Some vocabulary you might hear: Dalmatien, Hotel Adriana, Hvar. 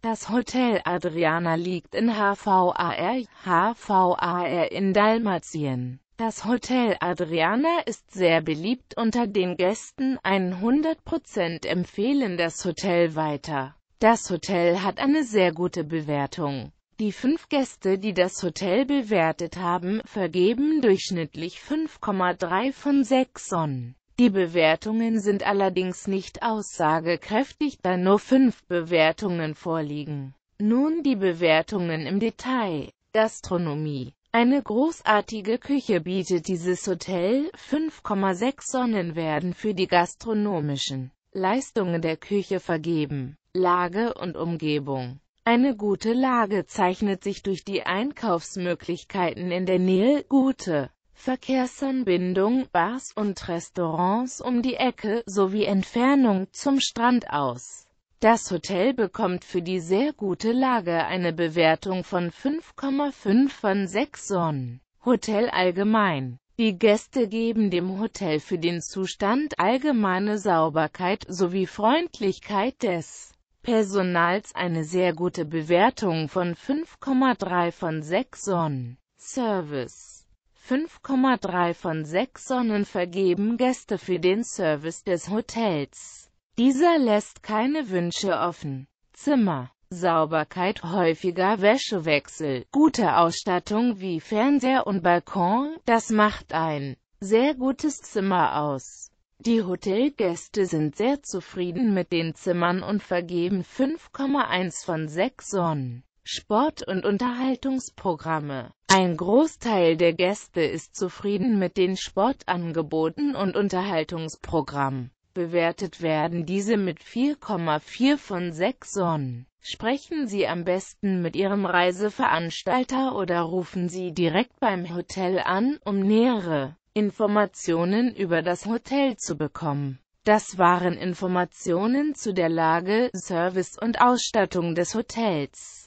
Das Hotel Adriana liegt in Hvar in Dalmatien. Das Hotel Adriana ist sehr beliebt unter den Gästen, 100% empfehlen das Hotel weiter. Das Hotel hat eine sehr gute Bewertung. Die 5 Gäste, die das Hotel bewertet haben, vergeben durchschnittlich 5,3 von 6 Sonnen. Die Bewertungen sind allerdings nicht aussagekräftig, da nur 5 Bewertungen vorliegen. Nun die Bewertungen im Detail. Gastronomie. Eine großartige Küche bietet dieses Hotel, 5,6 Sonnen werden für die gastronomischen Leistungen der Küche vergeben. Lage und Umgebung. Eine gute Lage zeichnet sich durch die Einkaufsmöglichkeiten in der Nähe, gute Verkehrsanbindung, Bars und Restaurants um die Ecke, sowie Entfernung zum Strand aus. Das Hotel bekommt für die sehr gute Lage eine Bewertung von 5,5 von 6 Sonnen. Hotel allgemein. Die Gäste geben dem Hotel für den Zustand, allgemeine Sauberkeit sowie Freundlichkeit des Personals eine sehr gute Bewertung von 5,3 von 6 Sonnen. Service. 5,3 von 6 Sonnen vergeben Gäste für den Service des Hotels. Dieser lässt keine Wünsche offen. Zimmer, Sauberkeit, häufiger Wäschewechsel, gute Ausstattung wie Fernseher und Balkon, das macht ein sehr gutes Zimmer aus. Die Hotelgäste sind sehr zufrieden mit den Zimmern und vergeben 5,1 von 6 Sonnen. Sport- und Unterhaltungsprogramme. Ein Großteil der Gäste ist zufrieden mit den Sportangeboten und Unterhaltungsprogrammen. Bewertet werden diese mit 4,4 von 6 Sonnen. Sprechen Sie am besten mit Ihrem Reiseveranstalter oder rufen Sie direkt beim Hotel an, um nähere Informationen über das Hotel zu bekommen. Das waren Informationen zu der Lage, Service und Ausstattung des Hotels.